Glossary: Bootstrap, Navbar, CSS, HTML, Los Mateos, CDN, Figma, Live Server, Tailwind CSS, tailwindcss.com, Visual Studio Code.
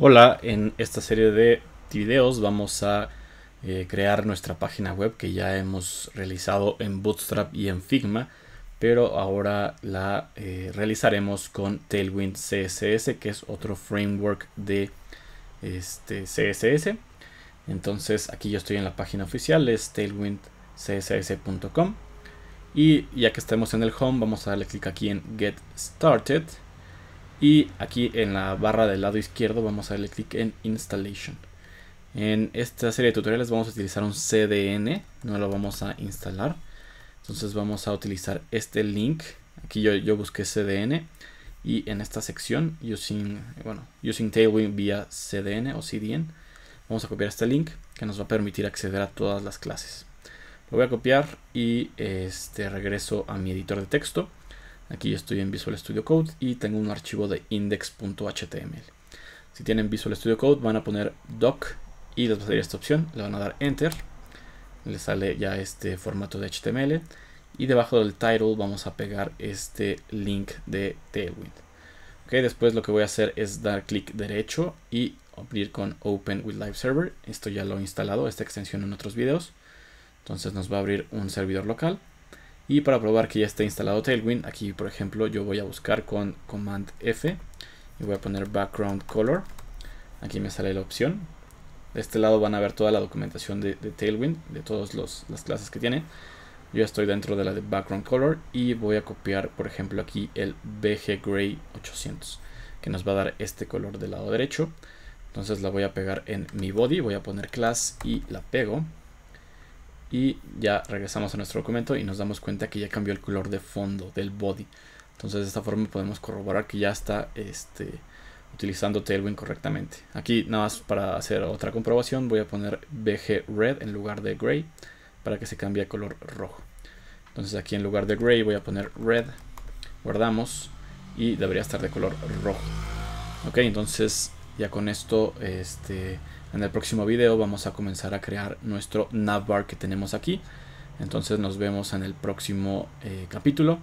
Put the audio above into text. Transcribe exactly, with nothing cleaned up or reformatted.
Hola, en esta serie de videos vamos a eh, crear nuestra página web que ya hemos realizado en Bootstrap y en Figma, pero ahora la eh, realizaremos con Tailwind C S S, que es otro framework de este C S S. Entonces aquí yo estoy en la página oficial, es tailwind C S S punto com, y ya que estemos en el home vamos a darle clic aquí en Get Started. Y aquí en la barra del lado izquierdo vamos a darle clic en Installation. En esta serie de tutoriales vamos a utilizar un C D N, no lo vamos a instalar. Entonces vamos a utilizar este link. Aquí yo, yo busqué C D N y en esta sección, using, bueno, using Tailwind vía C D N o C D N, vamos a copiar este link que nos va a permitir acceder a todas las clases. Lo voy a copiar y este, regreso a mi editor de texto. Aquí yo estoy en Visual Studio Code y tengo un archivo de index punto H T M L. Si tienen Visual Studio Code van a poner doc y les va a salir esta opción. Le van a dar enter. Les sale ya este formato de H T M L. Y debajo del title vamos a pegar este link de Tailwind. Okay, después lo que voy a hacer es dar clic derecho y abrir con Open with Live Server. Esto ya lo he instalado, esta extensión en otros videos. Entonces nos va a abrir un servidor local. Y para probar que ya está instalado Tailwind, aquí por ejemplo yo voy a buscar con Command F y voy a poner Background Color. Aquí me sale la opción. De este lado van a ver toda la documentación de, de Tailwind, de todas las clases que tiene. Yo estoy dentro de la de Background Color y voy a copiar por ejemplo aquí el B G Gray ochocientos, que nos va a dar este color del lado derecho. Entonces la voy a pegar en mi body, voy a poner class y la pego. Y ya regresamos a nuestro documento y nos damos cuenta que ya cambió el color de fondo del body. Entonces de esta forma podemos corroborar que ya está este, utilizando Tailwind correctamente. Aquí nada más para hacer otra comprobación voy a poner B G Red en lugar de Gray para que se cambie a color rojo. Entonces aquí en lugar de Gray voy a poner Red, guardamos y debería estar de color rojo. Ok, entonces ya con esto este... en el próximo video vamos a comenzar a crear nuestro navbar que tenemos aquí. Entonces nos vemos en el próximo eh, capítulo.